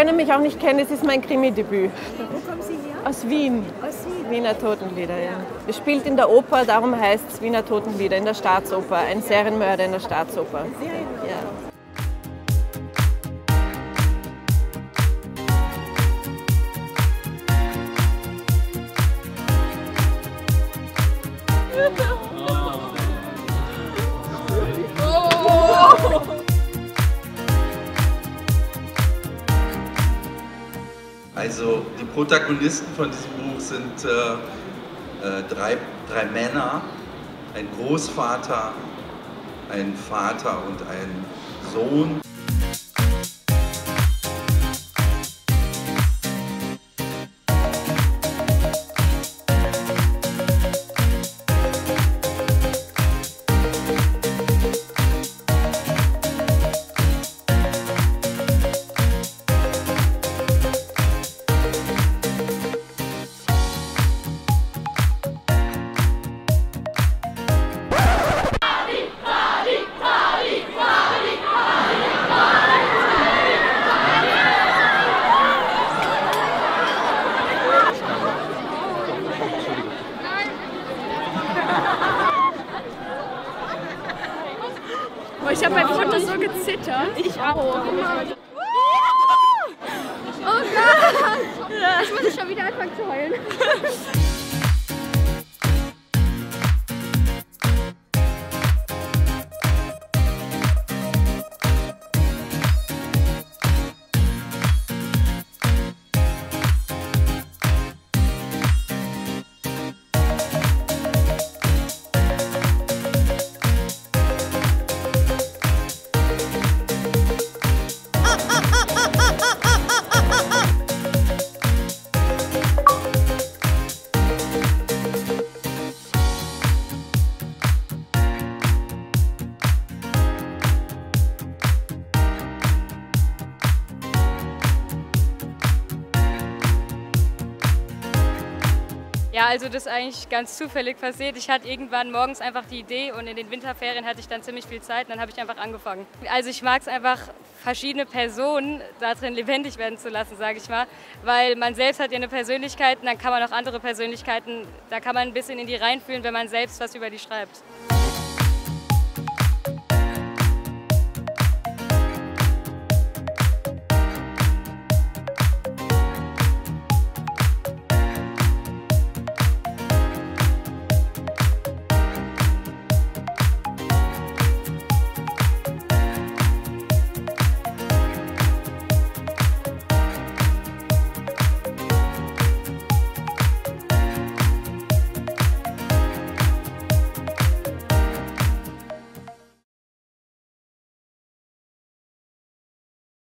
können mich auch nicht kennen, es ist mein Krimi-Debüt. Wo kommen Sie her? Aus Wien. Aus Wien. Wiener Totenlieder, ja. Es spielt in der Oper, darum heißt es Wiener Totenlieder, in der Staatsoper. Ein Serienmörder in der Staatsoper. Ja. Also die Protagonisten von diesem Buch sind drei Männer, ein Großvater, ein Vater und ein Sohn. Ich habe beim Foto so gezittert. Ich auch. Oh Gott! Jetzt muss ich schon wieder anfangen zu heulen. Ja, also das ist eigentlich ganz zufällig passiert. Ich hatte irgendwann morgens einfach die Idee und in den Winterferien hatte ich dann ziemlich viel Zeit und dann habe ich einfach angefangen. Also ich mag es einfach, verschiedene Personen darin lebendig werden zu lassen, sage ich mal, weil man selbst hat ja eine Persönlichkeit und dann kann man auch andere Persönlichkeiten, da kann man ein bisschen in die reinfühlen, wenn man selbst was über die schreibt.